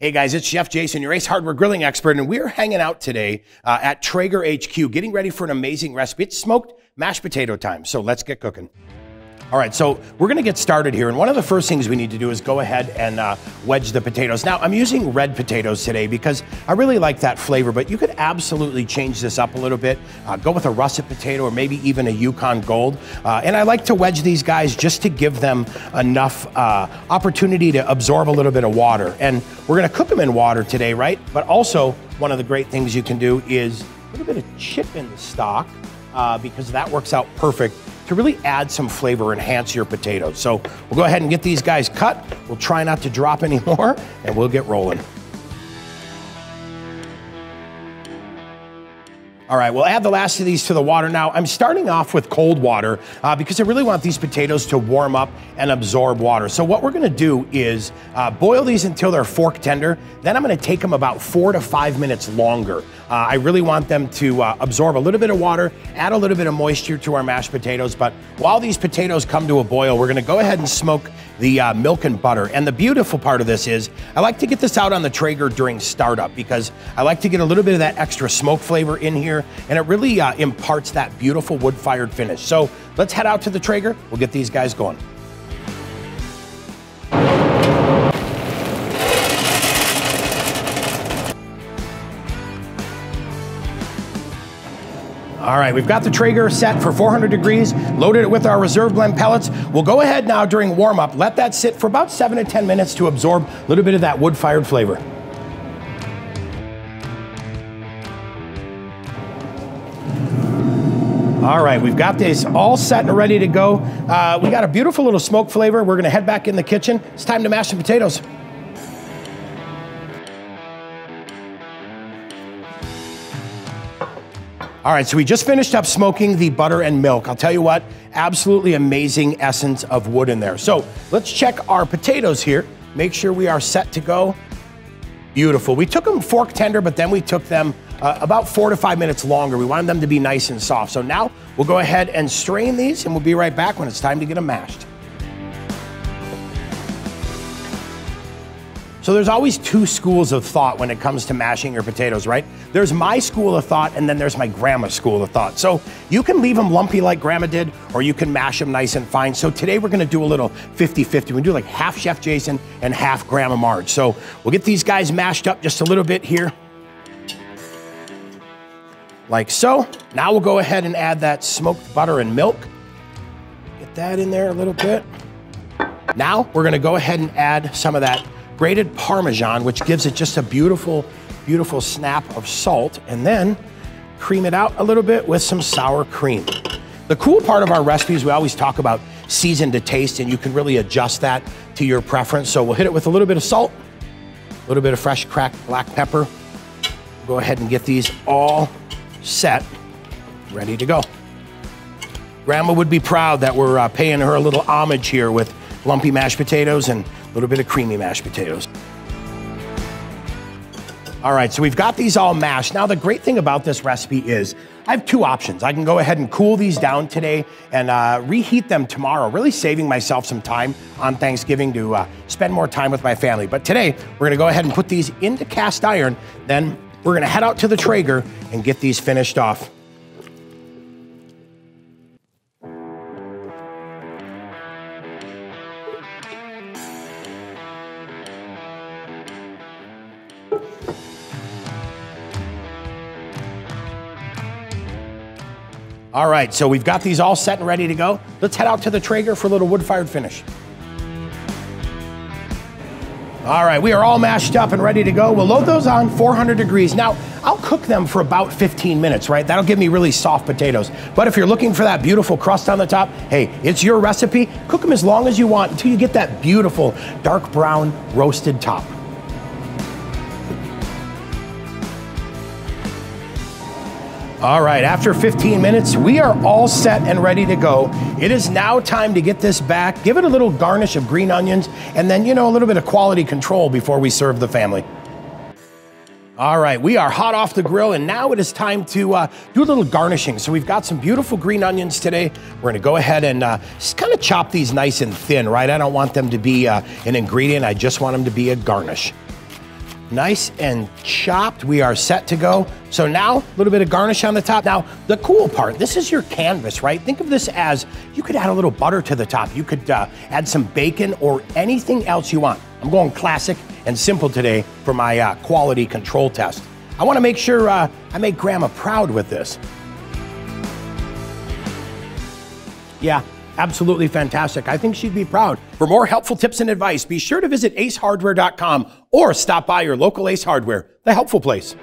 Hey guys, it's Chef Jason, your Ace Hardware grilling expert, and we're hanging out today at Traeger HQ, getting ready for an amazing recipe. It's smoked mashed potato time, so let's get cooking. All right, so we're gonna get started here, and one of the first things we need to do is go ahead and wedge the potatoes. Now, I'm using red potatoes today because I really like that flavor, but you could absolutely change this up a little bit. Go with a russet potato or maybe even a Yukon Gold. And I like to wedge these guys just to give them enough opportunity to absorb a little bit of water. And we're gonna cook them in water today, right? But also, one of the great things you can do is a little bit of chip in the stock because that works out perfect to really add some flavor, enhance your potatoes. So we'll go ahead and get these guys cut. We'll try not to drop any more, and we'll get rolling. All right, we'll add the last of these to the water. Now, I'm starting off with cold water because I really want these potatoes to warm up and absorb water. So what we're gonna do is boil these until they're fork tender. Then I'm gonna take them about 4 to 5 minutes longer. I really want them to absorb a little bit of water, add a little bit of moisture to our mashed potatoes. But while these potatoes come to a boil, we're gonna go ahead and smoke the milk and butter. And the beautiful part of this is, I like to get this out on the Traeger during startup because I like to get a little bit of that extra smoke flavor in here, and it really imparts that beautiful wood-fired finish. So let's head out to the Traeger. We'll get these guys going. All right, we've got the Traeger set for 400 degrees, loaded it with our Reserve Blend pellets. We'll go ahead now during warm up, let that sit for about 7 to 10 minutes to absorb a little bit of that wood-fired flavor. All right, we've got this all set and ready to go. We got a beautiful little smoke flavor. We're gonna head back in the kitchen. It's time to mash the potatoes. All right, so we just finished up smoking the butter and milk. I'll tell you what, absolutely amazing essence of wood in there. So let's check our potatoes here. Make sure we are set to go. Beautiful. We took them fork tender, but then we took them about 4 to 5 minutes longer. We wanted them to be nice and soft. So now we'll go ahead and strain these, and we'll be right back when it's time to get them mashed. So there's always two schools of thought when it comes to mashing your potatoes, right? There's my school of thought, and then there's my grandma's school of thought. So you can leave them lumpy like grandma did, or you can mash them nice and fine. So today we're gonna do a little 50-50. We're gonna do like half Chef Jason and half Grandma Marge. So we'll get these guys mashed up just a little bit here. Like so. Now we'll go ahead and add that smoked butter and milk. Get that in there a little bit. Now we're gonna go ahead and add some of that grated Parmesan, which gives it just a beautiful, beautiful snap of salt, and then cream it out a little bit with some sour cream. The cool part of our recipes, we always talk about season to taste, and you can really adjust that to your preference. So we'll hit it with a little bit of salt, a little bit of fresh cracked black pepper. Go ahead and get these all set, ready to go. Grandma would be proud that we're paying her a little homage here with lumpy mashed potatoes and a little bit of creamy mashed potatoes. All right, so we've got these all mashed. Now, the great thing about this recipe is I have two options. I can go ahead and cool these down today and reheat them tomorrow, really saving myself some time on Thanksgiving to spend more time with my family. But today, we're gonna go ahead and put these into cast iron. Then we're gonna head out to the Traeger and get these finished off. All right, so we've got these all set and ready to go. Let's head out to the Traeger for a little wood-fired finish. All right, we are all mashed up and ready to go. We'll load those on 400 degrees. Now, I'll cook them for about 15 minutes, right? That'll give me really soft potatoes. But if you're looking for that beautiful crust on the top, hey, it's your recipe. Cook them as long as you want until you get that beautiful dark brown roasted top. All right, after 15 minutes, we are all set and ready to go. It is now time to get this back, give it a little garnish of green onions, and then, you know, a little bit of quality control before we serve the family. All right, we are hot off the grill, and now it is time to do a little garnishing. So we've got some beautiful green onions today. We're gonna go ahead and just kind of chop these nice and thin, right? I don't want them to be an ingredient. I just want them to be a garnish. nice and chopped. We are set to go. So now, a little bit of garnish on the top. Now, the cool part, this is your canvas, right? Think of this as, you could add a little butter to the top. You could add some bacon or anything else you want. I'm going classic and simple today for my quality control test. I wanna make sure I make Grandma proud with this. Yeah. Absolutely fantastic. I think she'd be proud. For more helpful tips and advice, be sure to visit acehardware.com or stop by your local Ace Hardware, the helpful place.